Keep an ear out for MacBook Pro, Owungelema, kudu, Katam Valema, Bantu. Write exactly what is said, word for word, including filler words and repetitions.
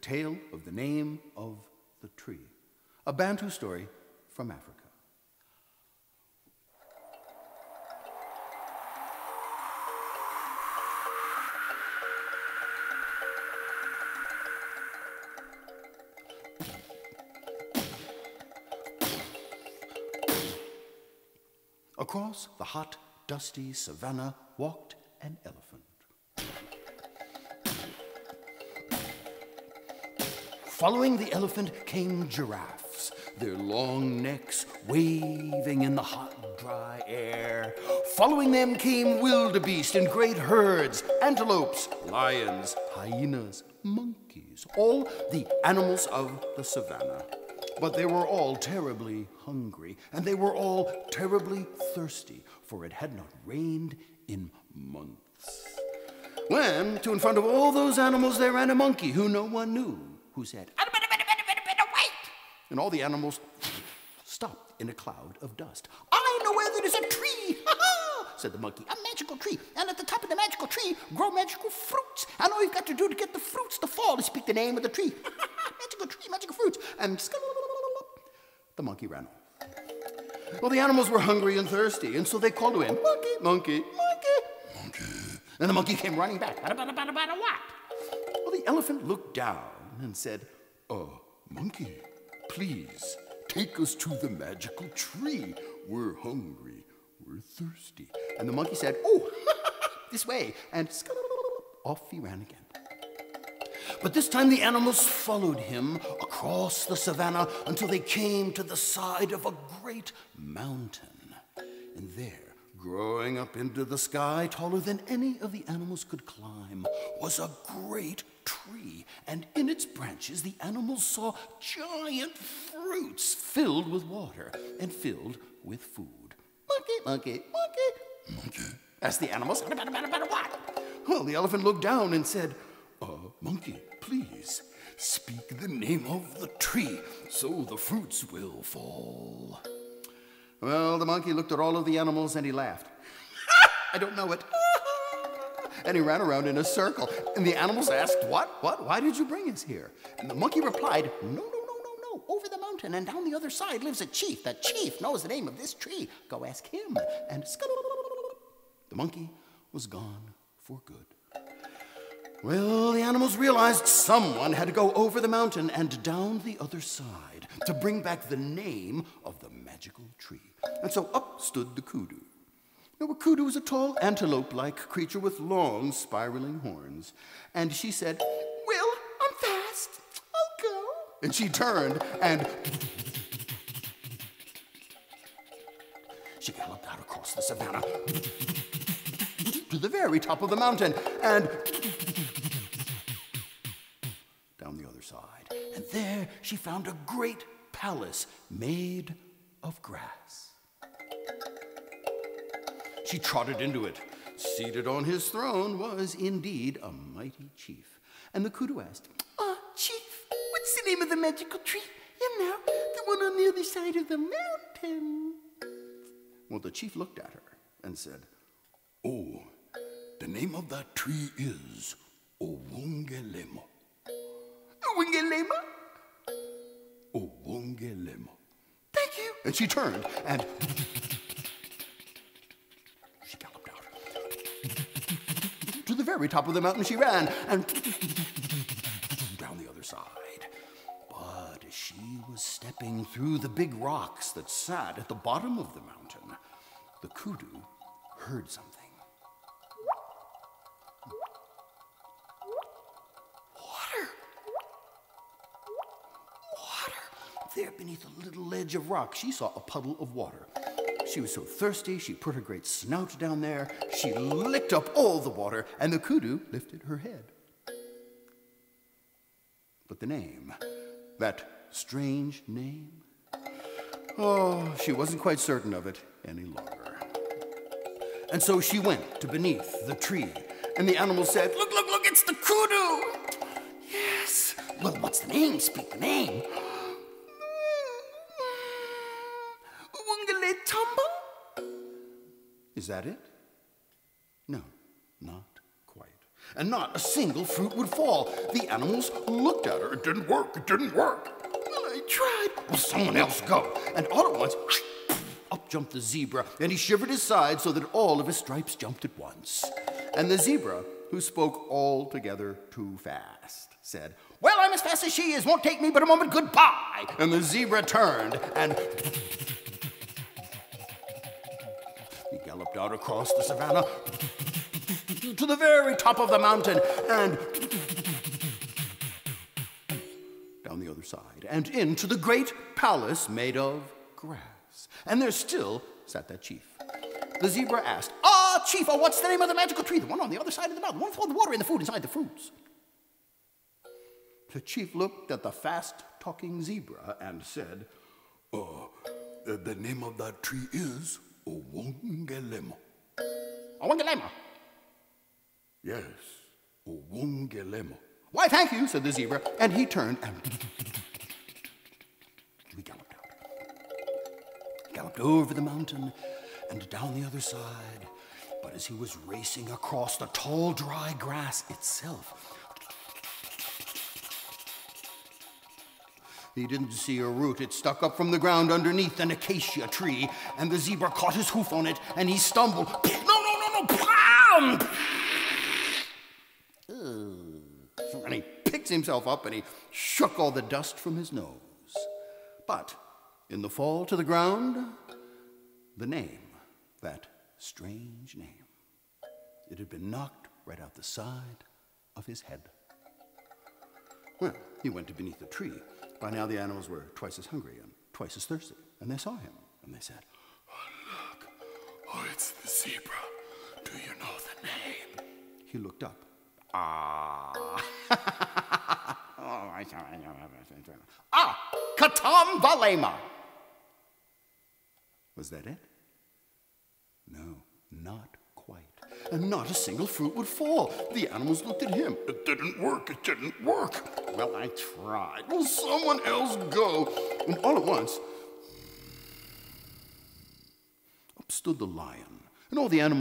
tale of the name of the tree, a Bantu story from Africa. Across the hot, dusty savanna walked an elephant. Following the elephant came giraffes, their long necks waving in the hot, dry air. Following them came wildebeest in great herds, antelopes, lions, hyenas, monkeys, all the animals of the savanna. But they were all terribly hungry, and they were all terribly thirsty, for it had not rained in months. When, to in front of all those animals, there ran a monkey who no one knew, who said, "Wait!" And all the animals stopped in a cloud of dust. "I know where there is a tree, ha-ha!" said the monkey, "a magical tree. And at the top of the magical tree grow magical fruits. And all you've got to do to get the fruits to fall is speak the name of the tree. Magical tree, magical fruits." And the monkey ran off. Well, the animals were hungry and thirsty, and so they called to him, "Monkey, monkey, monkey, monkey." And the monkey came running back. "Bada, bada, bada, bada, what?" Well, the elephant looked down and said, "Oh, monkey, please take us to the magical tree. We're hungry, we're thirsty." And the monkey said, "Oh, this way." And off he ran again. But this time the animals followed him across the savanna until they came to the side of a great mountain. And there, growing up into the sky, taller than any of the animals could climb, was a great tree. And in its branches the animals saw giant fruits filled with water and filled with food. "Monkey, monkey, monkey, monkey," asked the animals. "What?" Well, the elephant looked down and said, "Oh, monkey, please speak the name of the tree so the fruits will fall." Well, the monkey looked at all of the animals and he laughed. "I don't know it." And he ran around in a circle. And the animals asked, "What, what, why did you bring us here?" And the monkey replied, "No, no, no, no, no. Over the mountain and down the other side lives a chief. The chief knows the name of this tree. Go ask him." And the monkey was gone for good. Well, the animals realized someone had to go over the mountain and down the other side to bring back the name of the magical tree. And so up stood the kudu. Now, a kudu was a tall antelope-like creature with long, spiraling horns. And she said, "Well, I'm fast. I'll go." And she turned and she galloped out across the savanna to the very top of the mountain and there she found a great palace made of grass. She trotted into it. Seated on his throne was indeed a mighty chief. And the kudu asked, "Ah, oh, chief, what's the name of the magical tree? You know, the one on the other side of the mountain." Well, the chief looked at her and said, "Oh, the name of that tree is Owungelema." "Owungelema?" "Owungelema." "Thank you." And she turned and she galloped out. To the very top of the mountain she ran and down the other side. But as she was stepping through the big rocks that sat at the bottom of the mountain, the kudu heard something. There, beneath a little ledge of rock, she saw a puddle of water. She was so thirsty, she put her great snout down there. She licked up all the water, and the kudu lifted her head. But the name, that strange name, oh, she wasn't quite certain of it any longer. And so she went to beneath the tree, and the animal said, "Look, look, look, it's the kudu." "Yes." "Well, what's the name? Speak the name." "Is that it?" No, not quite. and not a single fruit would fall. The animals looked at her. It didn't work. It didn't work. Well, I tried. Well, someone else go. And all at once, up jumped the zebra, and he shivered his sides so that all of his stripes jumped at once. And the zebra, who spoke altogether too fast, said, "Well, I'm as fast as she is. Won't take me but a moment. Goodbye." And the zebra turned and he galloped out across the savannah to the very top of the mountain and down the other side and into the great palace made of grass. And there still sat that chief. The zebra asked, "Ah, chief, oh, what's the name of the magical tree? The one on the other side of the mountain, the one with all the water and the food inside the fruits." The chief looked at the fast-talking zebra and said, "Oh, uh, the name of that tree is Owungelema." "Owungelema?" "Yes, Owungelema." "Why, thank you," said the zebra, and he turned and we galloped out. Galloped over the mountain and down the other side, but as he was racing across the tall, dry grass itself, he didn't see a root. It stuck up from the ground underneath an acacia tree, and the zebra caught his hoof on it, and he stumbled. No, no, no, no! And he picked himself up, and he shook all the dust from his nose. But in the fall to the ground, the name, that strange name, it had been knocked right out the side of his head. Well, he went to beneath the tree. By now the animals were twice as hungry and twice as thirsty, and they saw him, and they said, "Oh, look, oh, it's the zebra. Do you know the name?" He looked up. "Ah, oh, I can't remember. Ah, Katam Valema." Was that it? No, not quite. And not a single fruit would fall. The animals looked at him. "It didn't work. It didn't work. Well, I tried. Will someone else go?" And all at once, up stood the lion, and all the animals